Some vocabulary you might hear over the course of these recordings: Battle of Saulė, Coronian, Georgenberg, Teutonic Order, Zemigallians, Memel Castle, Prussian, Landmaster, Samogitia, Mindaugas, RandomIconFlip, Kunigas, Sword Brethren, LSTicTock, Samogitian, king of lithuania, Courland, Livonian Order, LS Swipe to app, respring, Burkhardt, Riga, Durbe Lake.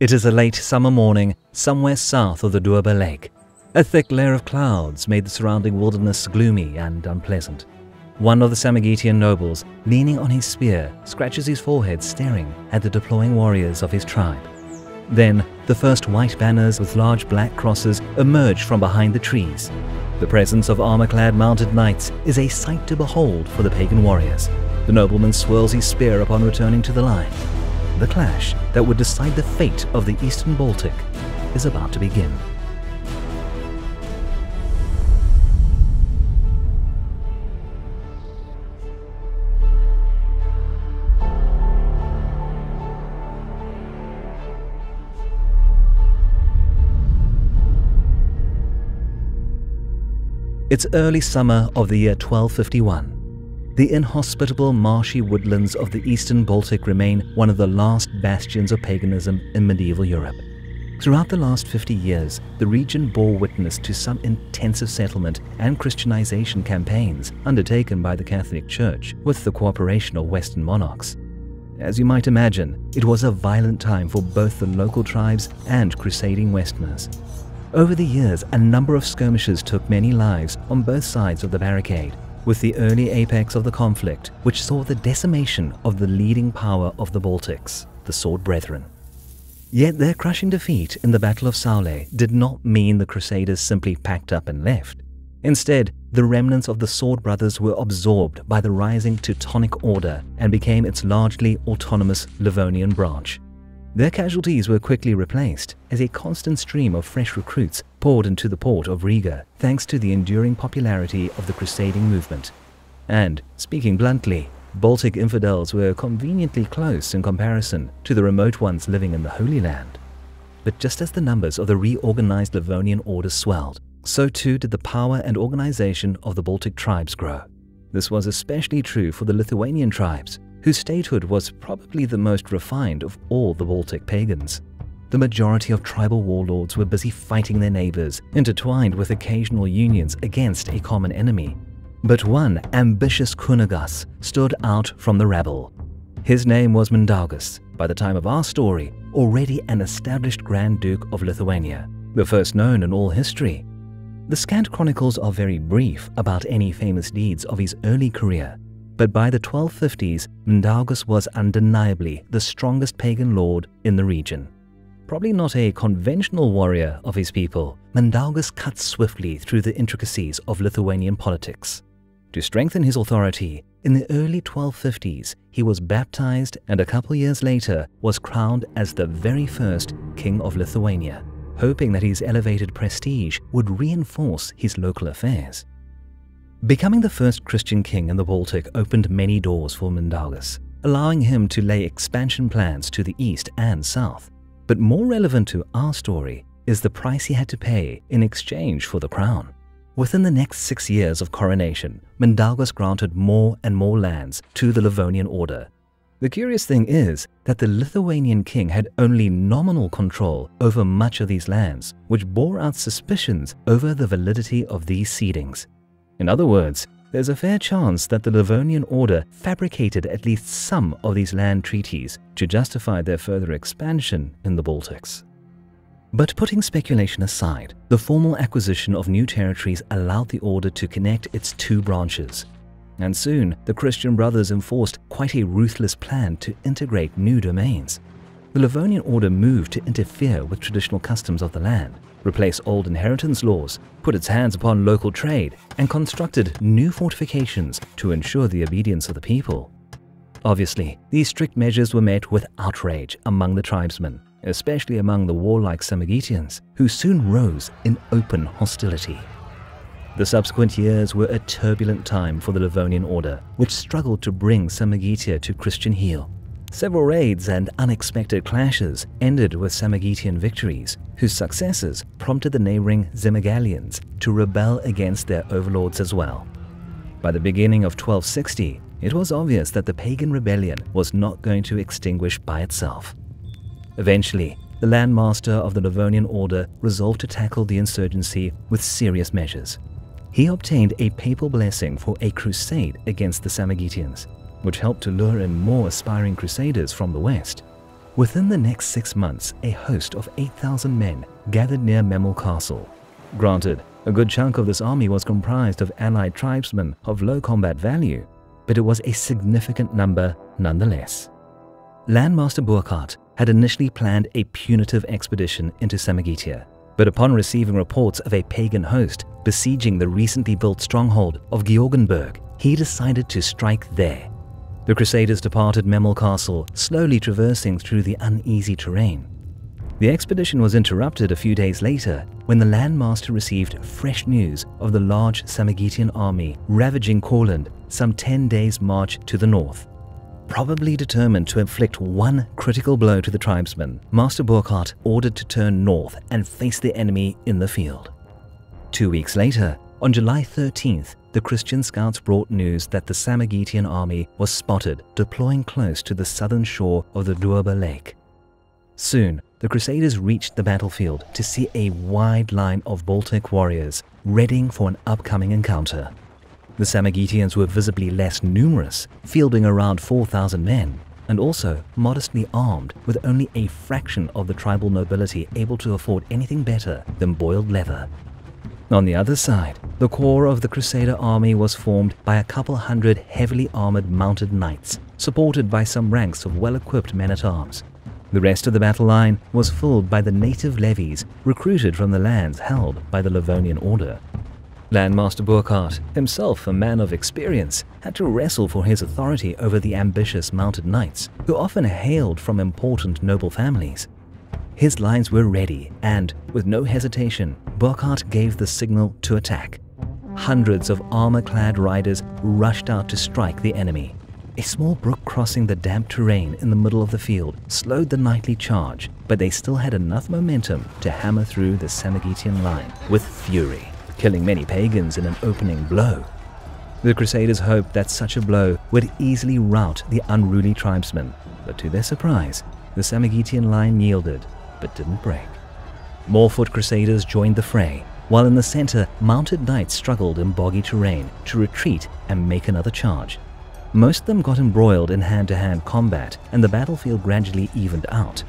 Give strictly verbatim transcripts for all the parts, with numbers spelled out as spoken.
It is a late summer morning somewhere south of the Durbe Lake. A thick layer of clouds made the surrounding wilderness gloomy and unpleasant. One of the Samogitian nobles, leaning on his spear, scratches his forehead, staring at the deploying warriors of his tribe. Then, the first white banners with large black crosses emerge from behind the trees. The presence of armor-clad mounted knights is a sight to behold for the pagan warriors. The nobleman swirls his spear upon returning to the line. The clash that would decide the fate of the Eastern Baltic is about to begin. It's early summer of the year twelve fifty-one. The inhospitable marshy woodlands of the Eastern Baltic remain one of the last bastions of paganism in medieval Europe. Throughout the last fifty years, the region bore witness to some intensive settlement and Christianization campaigns undertaken by the Catholic Church with the cooperation of Western monarchs. As you might imagine, it was a violent time for both the local tribes and crusading Westerners. Over the years, a number of skirmishes took many lives on both sides of the barricade, with the early apex of the conflict, which saw the decimation of the leading power of the Baltics, the Sword Brethren. Yet their crushing defeat in the Battle of Saulė did not mean the Crusaders simply packed up and left. Instead, the remnants of the Sword Brothers were absorbed by the rising Teutonic Order and became its largely autonomous Livonian branch. Their casualties were quickly replaced as a constant stream of fresh recruits poured into the port of Riga thanks to the enduring popularity of the crusading movement. And, speaking bluntly, Baltic infidels were conveniently close in comparison to the remote ones living in the Holy Land. But just as the numbers of the reorganized Livonian Order swelled, so too did the power and organization of the Baltic tribes grow. This was especially true for the Lithuanian tribes, whose statehood was probably the most refined of all the Baltic pagans. The majority of tribal warlords were busy fighting their neighbors, intertwined with occasional unions against a common enemy. But one ambitious Kunigas stood out from the rabble. His name was Mindaugas, by the time of our story, already an established Grand Duke of Lithuania, the first known in all history. The scant chronicles are very brief about any famous deeds of his early career, but by the twelve fifties, Mindaugas was undeniably the strongest pagan lord in the region. Probably not a conventional warrior of his people, Mindaugas cut swiftly through the intricacies of Lithuanian politics. To strengthen his authority, in the early twelve fifties, he was baptized and a couple years later was crowned as the very first King of Lithuania, hoping that his elevated prestige would reinforce his local affairs. Becoming the first Christian king in the Baltic opened many doors for Mindaugas, allowing him to lay expansion plans to the east and south. But more relevant to our story is the price he had to pay in exchange for the crown. Within the next six years of coronation, Mindaugas granted more and more lands to the Livonian Order. The curious thing is that the Lithuanian king had only nominal control over much of these lands, which bore out suspicions over the validity of these cedings. In other words, there's a fair chance that the Livonian Order fabricated at least some of these land treaties to justify their further expansion in the Baltics. But putting speculation aside, the formal acquisition of new territories allowed the Order to connect its two branches. And soon, the Christian brothers enforced quite a ruthless plan to integrate new domains. The Livonian Order moved to interfere with traditional customs of the land, replace old inheritance laws, put its hands upon local trade, and constructed new fortifications to ensure the obedience of the people. Obviously, these strict measures were met with outrage among the tribesmen, especially among the warlike Samogitians, who soon rose in open hostility. The subsequent years were a turbulent time for the Livonian Order, which struggled to bring Samogitia to Christian heel. Several raids and unexpected clashes ended with Samogitian victories, whose successes prompted the neighboring Zemigallians to rebel against their overlords as well. By the beginning of twelve sixty, it was obvious that the pagan rebellion was not going to extinguish by itself. Eventually, the landmaster of the Livonian Order resolved to tackle the insurgency with serious measures. He obtained a papal blessing for a crusade against the Samogitians, which helped to lure in more aspiring crusaders from the west. Within the next six months, a host of eight thousand men gathered near Memel Castle. Granted, a good chunk of this army was comprised of allied tribesmen of low combat value, but it was a significant number nonetheless. Landmaster Burkhardt had initially planned a punitive expedition into Samogitia, but upon receiving reports of a pagan host besieging the recently built stronghold of Georgenberg, he decided to strike there. The Crusaders departed Memel Castle, slowly traversing through the uneasy terrain. The expedition was interrupted a few days later when the Landmaster received fresh news of the large Samogitian army ravaging Courland some ten days' march to the north. Probably determined to inflict one critical blow to the tribesmen, Master Burkhardt ordered to turn north and face the enemy in the field. Two weeks later, on July thirteenth, the Christian scouts brought news that the Samogitian army was spotted deploying close to the southern shore of the Durbe Lake. Soon, the Crusaders reached the battlefield to see a wide line of Baltic warriors readying for an upcoming encounter. The Samogitians were visibly less numerous, fielding around four thousand men, and also modestly armed with only a fraction of the tribal nobility able to afford anything better than boiled leather. On the other side, the core of the Crusader army was formed by a couple hundred heavily armored mounted knights, supported by some ranks of well-equipped men-at-arms. The rest of the battle line was filled by the native levies recruited from the lands held by the Livonian Order. Landmaster Burkhardt, himself a man of experience, had to wrestle for his authority over the ambitious mounted knights, who often hailed from important noble families. His lines were ready and, with no hesitation, Burkhardt gave the signal to attack. Hundreds of armor-clad riders rushed out to strike the enemy. A small brook crossing the damp terrain in the middle of the field slowed the nightly charge, but they still had enough momentum to hammer through the Samogitian line with fury, killing many pagans in an opening blow. The Crusaders hoped that such a blow would easily rout the unruly tribesmen, but to their surprise, the Samogitian line yielded, but didn't break. More foot Crusaders joined the fray, while in the center, mounted knights struggled in boggy terrain to retreat and make another charge. Most of them got embroiled in hand-to-hand combat, and the battlefield gradually evened out.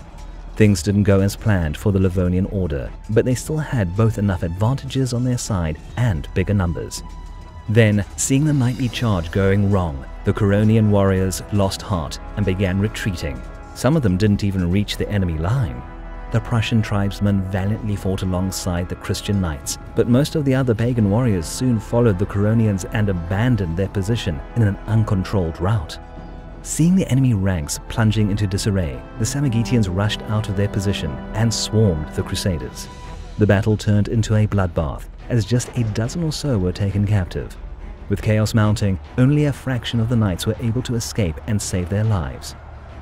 Things didn't go as planned for the Livonian Order, but they still had both enough advantages on their side and bigger numbers. Then, seeing the nightly charge going wrong, the Coronian warriors lost heart and began retreating. Some of them didn't even reach the enemy line. The Prussian tribesmen valiantly fought alongside the Christian knights, but most of the other pagan warriors soon followed the Coronians and abandoned their position in an uncontrolled rout. Seeing the enemy ranks plunging into disarray, the Samogitians rushed out of their position and swarmed the Crusaders. The battle turned into a bloodbath, as just a dozen or so were taken captive. With chaos mounting, only a fraction of the knights were able to escape and save their lives.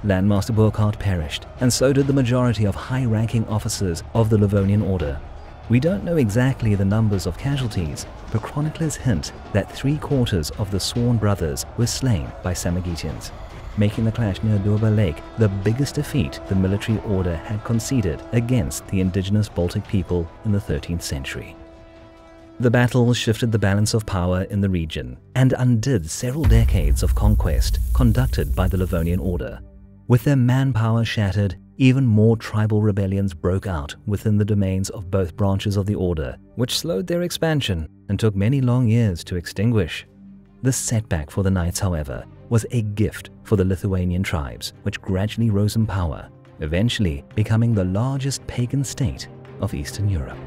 Landmaster Burkhardt perished, and so did the majority of high-ranking officers of the Livonian Order. We don't know exactly the numbers of casualties, but chroniclers hint that three-quarters of the sworn brothers were slain by Samogitians, making the clash near Durbe Lake the biggest defeat the military order had conceded against the indigenous Baltic people in the thirteenth century. The battle shifted the balance of power in the region and undid several decades of conquest conducted by the Livonian Order. With their manpower shattered, even more tribal rebellions broke out within the domains of both branches of the order, which slowed their expansion and took many long years to extinguish. This setback for the knights, however, was a gift for the Lithuanian tribes, which gradually rose in power, eventually becoming the largest pagan state of Eastern Europe.